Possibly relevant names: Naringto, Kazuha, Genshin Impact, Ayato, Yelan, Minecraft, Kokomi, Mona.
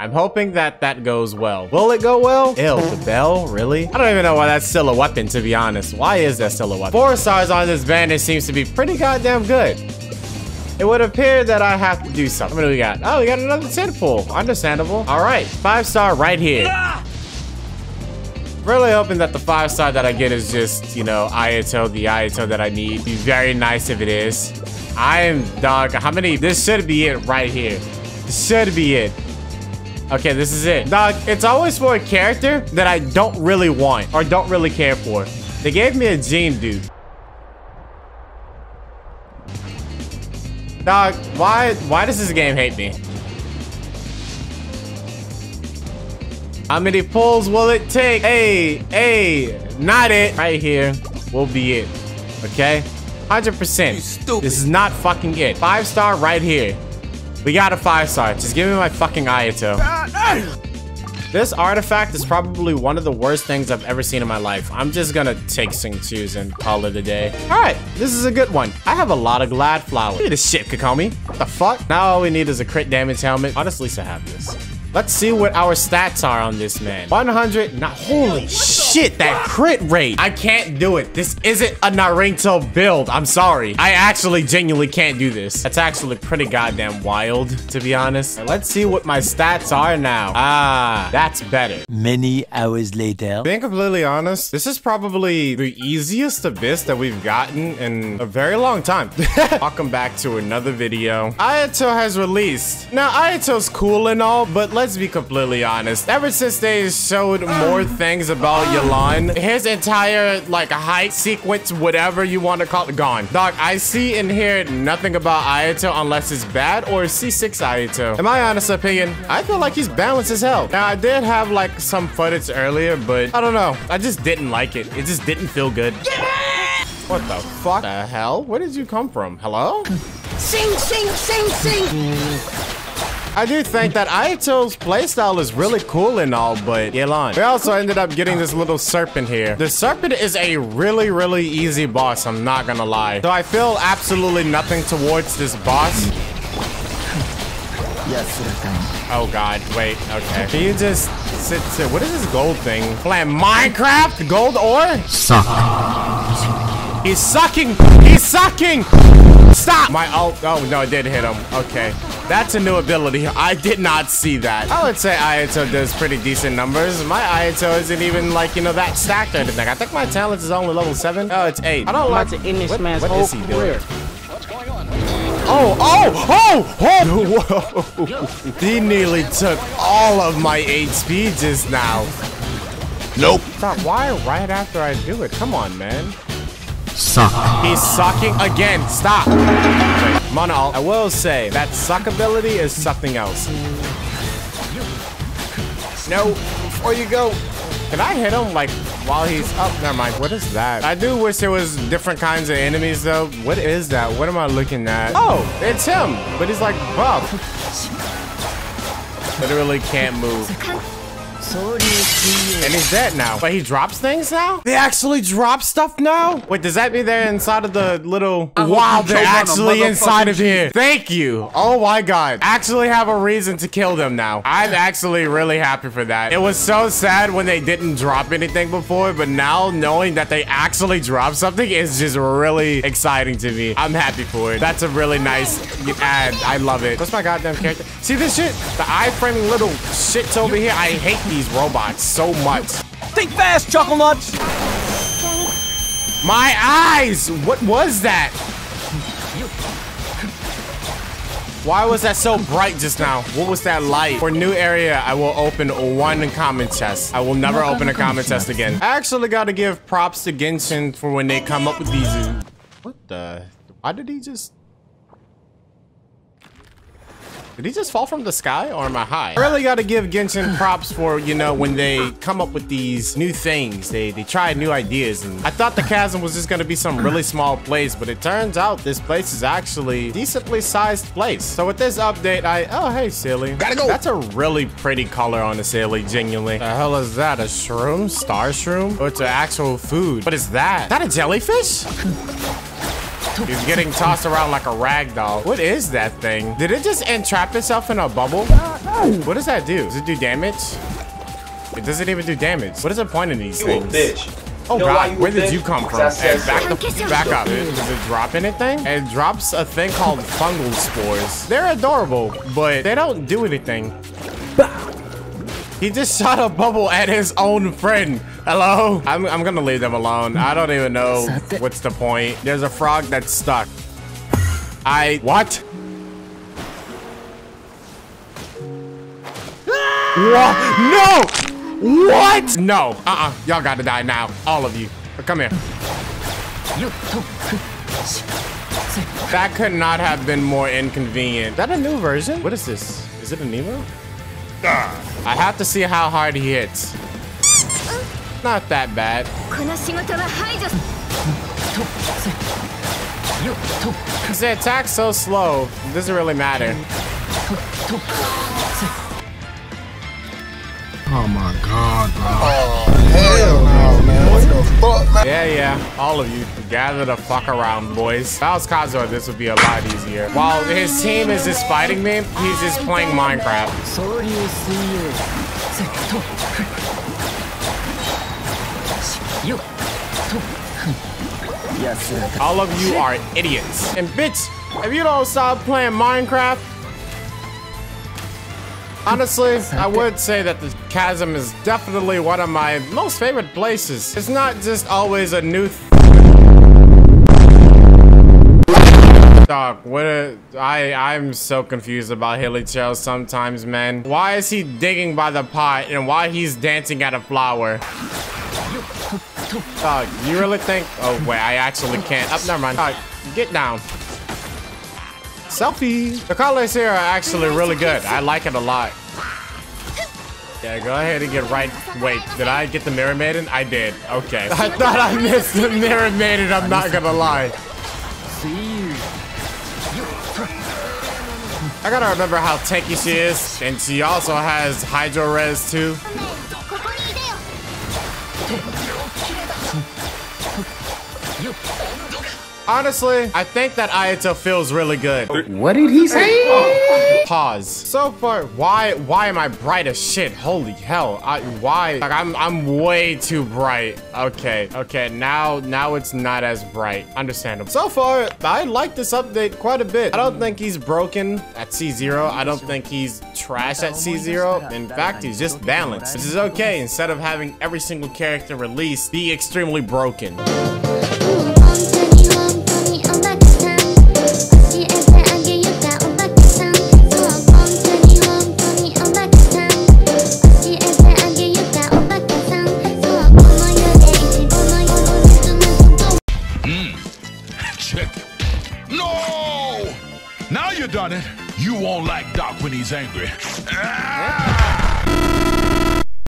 I'm hoping that that goes well. Will it go well? Ew, the bell? Really? I don't even know why that's still a weapon, to be honest. Why is that still a weapon? 4 stars on this bandit seems to be pretty goddamn good. It would appear that I have to do something. What do we got? Oh, we got another tentpole. Understandable. All right, 5-star right here. Ah! Really hoping that the 5-star that I get is just, you know, Ayato, the Ayato that I need. Be very nice if it is. I am, dog, how many? This should be it right here. This should be it. Okay, this is it. Dog, it's always for a character that I don't really want or don't really care for. They gave me a Jean dude. Dog, why does this game hate me? How many pulls will it take? Hey, not it. Right here will be it, okay? 100%. You stupid. This is not fucking it. 5-star right here. We got a 5-star. Just give me my fucking Ayato. This artifact is probably one of the worst things I've ever seen in my life. I'm just gonna take some shoes and call it a day. All right, this is a good one. I have a lot of glad flowers. Look at this shit, Kokomi. What the fuck? Now all we need is a crit damage helmet. Honestly, so have this. Let's see what our stats are on this man. 100, not, holy shit, that crit rate. I can't do it. This isn't a Naruto build. I'm sorry. I actually genuinely can't do this. That's actually pretty goddamn wild, to be honest. Let's see what my stats are now. Ah, that's better. Many hours later. Being completely honest, this is probably the easiest abyss that we've gotten in a very long time. Welcome back to another video. Ayato has released. Now, Ayato's cool and all, but let's be completely honest. Ever since they showed more things about Yelan, his entire, like, hype sequence, whatever you want to call it, gone. Dog, I see and hear nothing about Ayato unless it's bad or C6 Ayato. In my honest opinion, I feel like he's balanced as hell. Now, I did have, like, some footage earlier, but I don't know. I just didn't like it. It just didn't feel good. What the fuck? The hell? Where did you come from? Hello? Sing, sing, sing, sing. I do think that Ayato's playstyle is really cool and all, but Yelan. We also ended up getting this little serpent here. The serpent is a really, really easy boss, I'm not gonna lie. So I feel absolutely nothing towards this boss. Yes, oh god, wait, okay. Can you just sit? What is this gold thing? Playing Minecraft? Gold ore? Suck. He's sucking! He's sucking! Stop! My ult. Oh no, it did hit him. Okay. That's a new ability. I did not see that. I would say Ayato does pretty decent numbers. My Ayato isn't even, like, you know, that stacked or anything. I think my talent is only level 7. Oh, it's 8. I don't like to end this man's whole career. What's going on? Oh! He nearly took all of my HP just now. Nope. Stop. Why right after I do it? Come on, man. Suck. He's sucking again. Stop. Mona, I will say that suck ability is something else. No, before you go. Can I hit him like while he's up? Never mind. What is that? I do wish there was different kinds of enemies though. What is that? What am I looking at? Oh, it's him, but he's like buff. Literally can't move. And he's dead now. But he drops things now? They actually drop stuff now? Wait, does that mean they're inside of the little... Wow, they're actually inside of here. Thank you. Oh my god. Actually have a reason to kill them now. I'm actually really happy for that. It was so sad when they didn't drop anything before, but now knowing that they actually drop something is just really exciting to me. I'm happy for it. That's a really nice ad. I love it. What's my goddamn character? See this shit? The eye-framing little shits over here. I hate these robots so much. Think fast, chuckle nuts. My eyes! What was that? Why was that so bright just now? What was that light? For new area, I will open one comment chest. I will never open a comment chest again. I actually gotta give props to Genshin for when they come up with these. What the? Why did he just? Did he just fall from the sky or am I high? I really gotta give Genshin props for, you know, when they come up with these new things. They try new ideas, and I thought the chasm was just gonna be some really small place, but it turns out this place is actually a decently sized place. So with this update, oh, hey, Silly. Gotta go. That's a really pretty color on a Silly, genuinely. The hell is that? A shroom? Star shroom? Oh, it's an actual food. What is that? Is that a jellyfish? He's getting tossed around like a rag doll. What is that thing? Did it just entrap itself in a bubble? What does that do? Does it do damage? It doesn't even do damage. What is the point in these things? Bitch. Oh God, where did you come from? Hey, back up. Does it drop anything? It drops a thing called fungal spores. They're adorable, but they don't do anything. He just shot a bubble at his own friend. Hello? I'm gonna leave them alone. I don't even know what's the point. There's a frog that's stuck. What? No! What? No. Y'all gotta die now. All of you. Come here. That could not have been more inconvenient. Is that a new version? What is this? Is it a new one? I have to see how hard he hits. Not that bad. Because they attack so slow, it doesn't really matter. Oh my God, bro. Oh, hell no, man. What the fuck, man? Yeah. All of you, gather the fuck around, boys. If I was Kazuha, this would be a lot easier. While his team is just fighting me, he's just playing Minecraft. Yes, sir. All of you are idiots. And bitch, if you don't stop playing Minecraft, honestly, I would say that the chasm is definitely one of my most favorite places. It's not just always a new dog. I'm so confused about Hilly Trail sometimes, man. Why is he digging by the pot and why he's dancing at a flower? Dog, you really think? Oh wait, I actually can't. Never mind. Dog, get down. Selfie. The colors here are actually really good. I like it a lot. Yeah, go ahead and get right. Wait, did I get the Mirror Maiden? I did. Okay. I thought I missed the Mirror Maiden. I'm not gonna lie. I gotta remember how tanky she is, and she also has Hydro Res too. Honestly, I think that Ayato feels really good. What did he say? Pause. So far, why am I bright as shit? Holy hell. I'm way too bright. Okay, now it's not as bright. Understandable. So far, I like this update quite a bit. I don't think he's broken at C0. I don't think he's trash at C0. In fact, he's just balanced. Which is okay. Instead of having every single character released, be extremely broken. Now you're done it. You won't like Doc when he's angry. Ah!